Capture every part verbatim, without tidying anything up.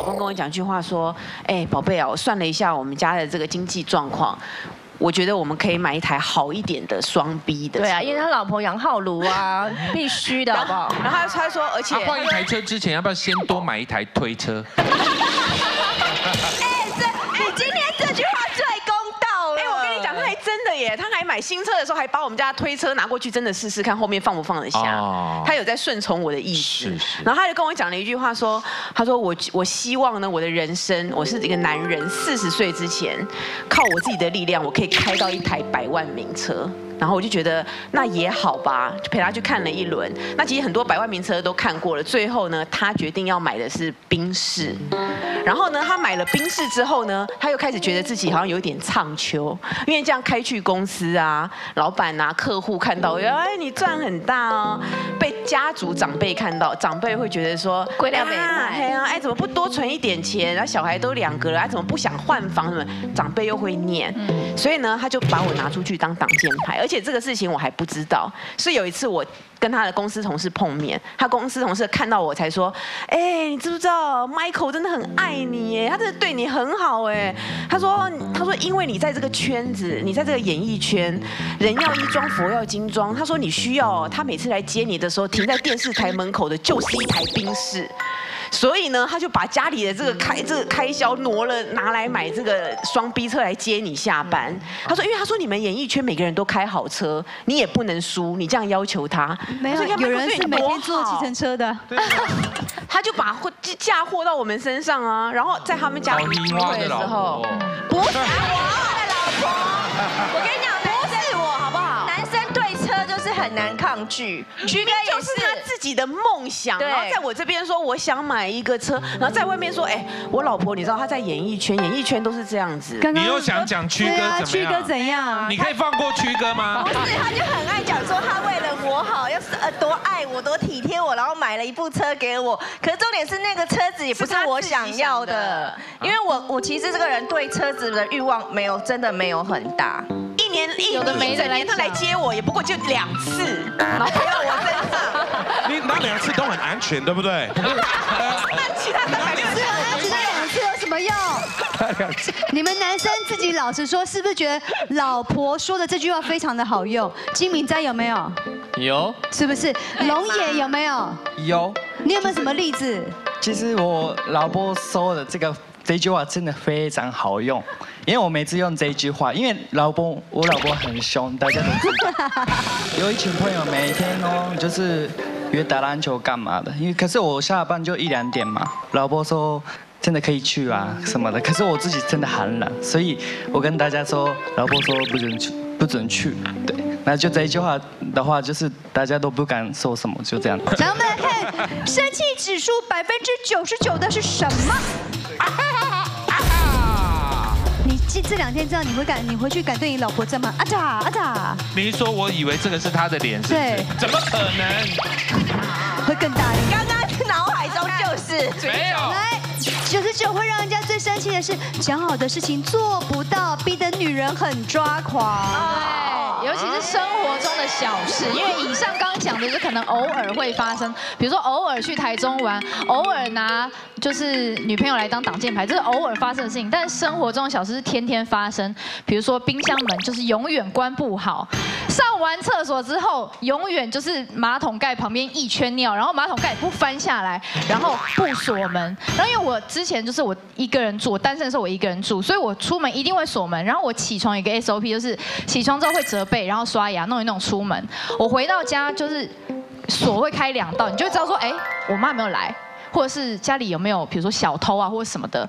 老公跟我讲句话说：“哎，宝贝啊，我算了一下我们家的这个经济状况，我觉得我们可以买一台好一点的双 B 的。”对啊，因为他老婆杨浩如啊，必须的，好不好？然后他说，而且他换一台车之前，要不要先多买一台推车？哎，这哎，今天这句话最公道了。哎，我跟你讲，他还真的耶，他还买新车的时候，还把我们家的推车拿过去，真的试试看后面放不放得下。他有在顺从我的意思。然后他就跟我讲了一句话说。 他说我我希望呢，我的人生，我是一个男人，四十岁之前，靠我自己的力量，我可以开到一台百万名车。然后我就觉得那也好吧，就陪他去看了一轮。那其实很多百万名车都看过了，最后呢，他决定要买的是宾士。然后呢，他买了宾士之后呢，他又开始觉得自己好像有点唱秋，因为这样开去公司啊，老板啊，客户看到，哎，你赚很大哦，被家族长辈看到，长辈会觉得说，贵了没？ 哎呀，哎，怎么不多存一点钱？然后小孩都两个了，哎，怎么不想换房？什么长辈又会念，所以呢，他就把我拿出去当挡箭牌。而且这个事情我还不知道，是有一次我跟他的公司同事碰面，他公司同事看到我才说：“哎，你知不知道 Michael 真的很爱你耶，他真的对你很好哎。”他说：“他说因为你在这个圈子，你在这个演艺圈，人要衣装，佛要金装。”他说你需要，他每次来接你的时候，停在电视台门口的就是一台宾士。 所以呢，他就把家里的这个开这个开销挪了，拿来买这个双 B 车来接你下班。他说，因为他说你们演艺圈每个人都开好车，你也不能输，你这样要求他。没有，有人是每天坐计程车的。他就把货嫁祸到我们身上啊，然后在他们家聚会的时候，不是我的老婆，我跟你讲，不是我好不好？男生对车就是很难抗拒，居哥也是。 自己的梦想，然后在我这边说我想买一个车，然后在外面说，哎，我老婆你知道她在演艺圈，演艺圈都是这样子。你又想讲曲哥怎么样？曲哥怎样？你可以放过曲哥吗？不是，他就很爱讲说他为了我好，要是呃多爱我，多体贴我，然后买了一部车给我。可是重点是那个车子也不是我想要的，因为我我其实这个人对车子的欲望没有真的没有很大。一年一整年他来接我，也不过就两次，然后回到我身上。 你那两次都很安全，对不对？那其他的还没有。其他两次有什么用？你们男生自己老实说，是不是觉得老婆说的这句话非常的好用？金敏斋有没有？有。是不是？龙也有没有？有。你有没有什么例子？其实我老婆说的这个这句话真的非常好用，因为我每次用这句话，因为老婆我老婆很凶，大家都知道。有一群朋友每天哦，就是。 约打篮球干嘛的？因为可是我下班就一两点嘛。老婆说真的可以去啊什么的，可是我自己真的很懒，所以我跟大家说，老婆说不准去，不准去。对，那就这一句话的话，就是大家都不敢说什么，就这样。然后我们来看生气指数百分之九十九的是什么？你这这两天这样，你会敢你回去敢对你老婆这么啊咋啊咋？你一说，我以为这个是她的脸，对，怎么可能？ 会更大力。刚刚脑海中就是没有。来，九十九会让人家最生气的是，讲好的事情做不到，逼得女人很抓狂。对，尤其是生活中的小事，因为以上刚刚讲的就可能偶尔会发生，比如说偶尔去台中玩，偶尔拿就是女朋友来当挡箭牌，这是偶尔发生的事情。但是生活中的小事是天天发生，比如说冰箱门就是永远关不好。 上完厕所之后，永远就是马桶盖旁边一圈尿，然后马桶盖不翻下来，然后不锁门。然后因为我之前就是我一个人住，我单身的时候我一个人住，所以我出门一定会锁门。然后我起床有个 S O P 就是起床之后会折被，然后刷牙弄一弄出门。我回到家就是锁会开两道，你就会知道说，哎，我妈有没有来，或者是家里有没有比如说小偷啊或者什么的。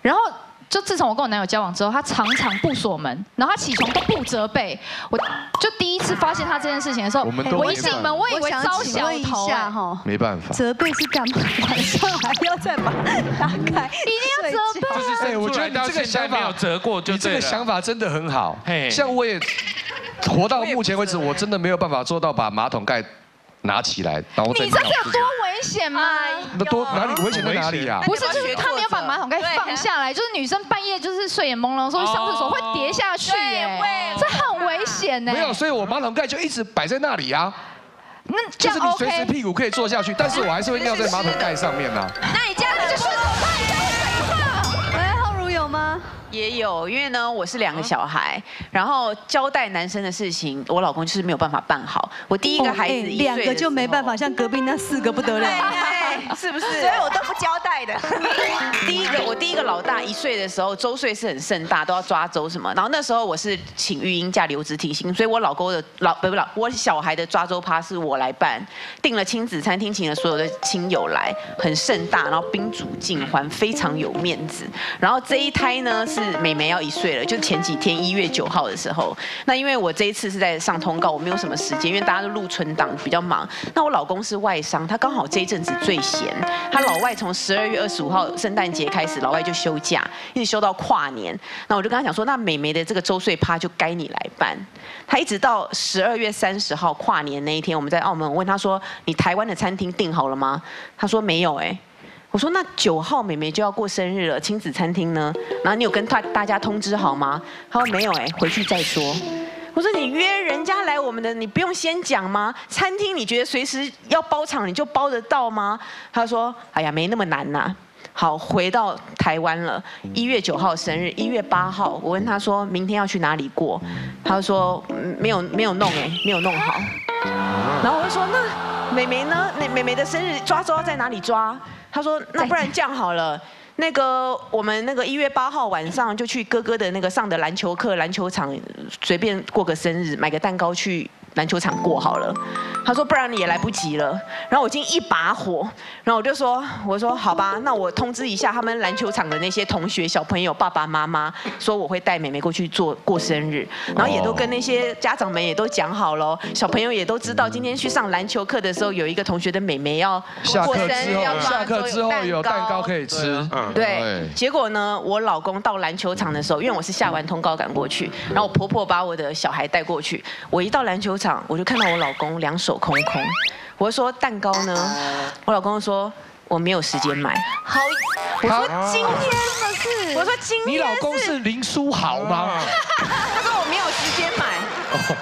然后。 就自从我跟我男友交往之后，他常常不锁门，然后他起床都不折被。我就第一次发现他这件事情的时候，我一进门我以为招小偷啊，没办法，折被是干嘛？晚上还要再把打开，一定要折被。对，我觉得这个想法没有折过，就这个想法真的很好。像我也活到目前为止，我真的没有办法做到把马桶盖拿起来，然后再。你知道有多危险吗？那多哪里危险在哪里啊？不是，就是他。 把马桶盖放下来，就是女生半夜就是睡眼朦胧的时候上厕所会跌下去，哎，这很危险呢。没有，所以我马桶盖就一直摆在那里啊。那就是你随时屁股可以坐下去，但是我还是会尿在马桶盖上面啊。那你这样子就是。也有，因为呢，我是两个小孩，然后交代男生的事情，我老公就是没有办法办好。我第一个孩子一岁，两个就没办法，像隔壁那四个不得了，是不是？所以我都不交代的。第一个，我第一个老大一岁的时候，周岁是很盛大，都要抓周什么。然后那时候我是请育婴假、留职停薪，所以我老公的老不不老，我小孩的抓周趴是我来办，订了亲子餐厅，请了所有的亲友来，很盛大，然后宾主尽欢，非常有面子。然后这一胎呢是。 妹妹要一岁了，就前几天一月九号的时候，那因为我这一次是在上通告，我没有什么时间，因为大家都录存档比较忙。那我老公是外商，他刚好这一阵子最闲，他老外从十二月二十五号圣诞节开始，老外就休假，一直休到跨年。那我就跟他讲说，那妹妹的这个周岁趴就该你来办。他一直到十二月三十号跨年那一天，我们在澳门，我问他说，你台湾的餐厅订好了吗？他说没有哎、欸。 我说那九号妹妹就要过生日了，亲子餐厅呢？然后你有跟大大家通知好吗？他说没有哎、欸，回去再说。我说你约人家来我们的，你不用先讲吗？餐厅你觉得随时要包场你就包得到吗？他说哎呀没那么难呐、啊。好，回到台湾了，一月九号生日，一月八号我问他说明天要去哪里过？他说没有没有弄哎、欸，没有弄好。然后我就说那妹妹呢？那妹妹的生日抓周要在哪里抓？ 他说：“那不然这样好了，那个我们那个一月八号晚上就去哥哥的那个上的篮球课，篮球场随便过个生日，买个蛋糕去篮球场过好了。”他说：“不然也来不及了。”然后我已经一把火，然后我就说：“我说好吧，那我通知一下他们篮球场的那些同学、小朋友、爸爸妈妈，说我会带妹妹过去做过生日，然后也都跟那些家长们也都讲好了，小朋友也都知道今天去上篮球课的时候，有一个同学的妹妹要过生日要抓周。” 之后有蛋糕可以吃，对。结果呢，我老公到篮球场的时候，因为我是下完通告赶过去，然后我婆婆把我的小孩带过去。我一到篮球场，我就看到我老公两手空空。我说蛋糕呢？我老公说我没有时间买。好，我说今天不是，我说今天。你老公是林书豪吗？他说我没有时间买。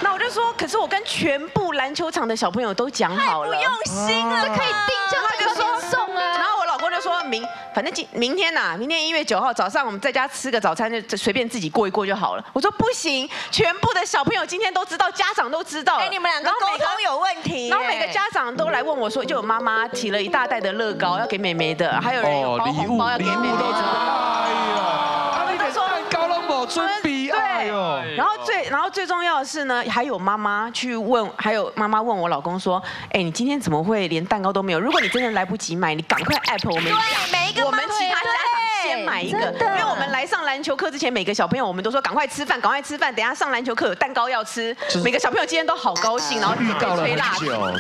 那我就说，可是我跟全部篮球场的小朋友都讲好了，太不用心了，可以订就他就说送啊。然后我老公就说明，反正今明天呐、啊，明天一月九号早上我们在家吃个早餐，就随便自己过一过就好了。我说不行，全部的小朋友今天都知道，家长都知道。哎，你们两个沟通有问题。然后每个家长都来问我说，就有妈妈提了一大袋的乐高要给妹妹的，还有人有包红包要给妹妹的。哎呀，他说蛋糕都没准备，哎呦。然后最。 然后最重要的是呢，还有妈妈去问，还有妈妈问我老公说：“哎，你今天怎么会连蛋糕都没有？如果你真的来不及买，你赶快 app 我们一下，我们其他家长先买一个，因为我们来上篮球课之前，每个小朋友我们都说赶快吃饭，赶快吃饭，等一下上篮球课有蛋糕要吃，每个小朋友今天都好高兴，然后预告了很久，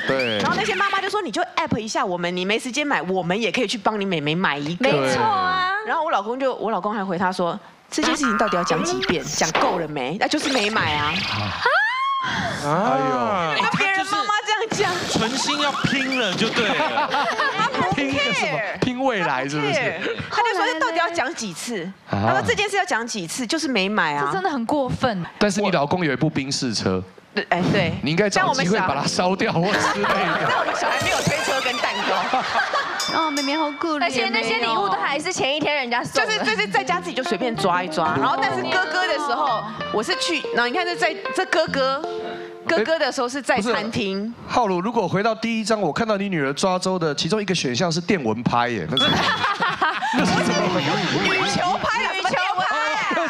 对。然后那些妈妈就说：你就 app 一下我们，你没时间买，我们也可以去帮你妹妹买一个，没错啊。然后我老公就，我老公还回他说。” 这件事情到底要讲几遍？讲够了没？那就是没买啊！啊！哎呦！别人妈妈这样讲，存心要拼了就对了。拼什么？拼未来是不是？他就说到底要讲几次？他说这件事要讲几次，就是没买啊！这真的很过分。但是你老公有一部宾士车，对，哎对，你应该找机会把它烧掉或之类的。但我们小孩没有推车跟蛋糕。 哦，妹妹好可怜。而且那些礼物都还是前一天人家送的，就是就是在家自己就随便抓一抓。然后，但是哥哥的时候，我是去，然后你看这在这哥哥哥哥的时候是在餐厅。浩如，如果回到第一章，我看到你女儿抓周的其中一个选项是电蚊拍耶，那是羽球拍啊，羽球拍。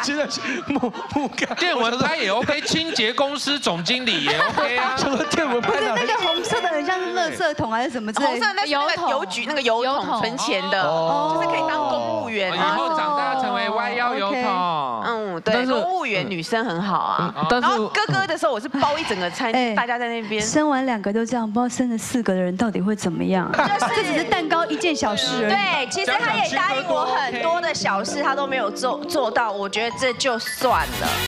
真的是木木杆。电蚊拍也 OK， 清洁公司总经理也 OK 啊。什么电蚊拍？那个红色的很像是垃圾桶还是什么之类的？红色那那个邮局那个邮筒存钱的，就是可以当公务员啊。以后长大成为弯腰邮筒。嗯，对，公务员女生很好啊。然后哥哥的时候我是包一整个餐，大家在那边。生完两个都这样，不知道生了四个的人到底会怎么样。这只是蛋糕一件小事。对，其实他也答应我很多的小事，他都没有做做到，我觉得这就算了。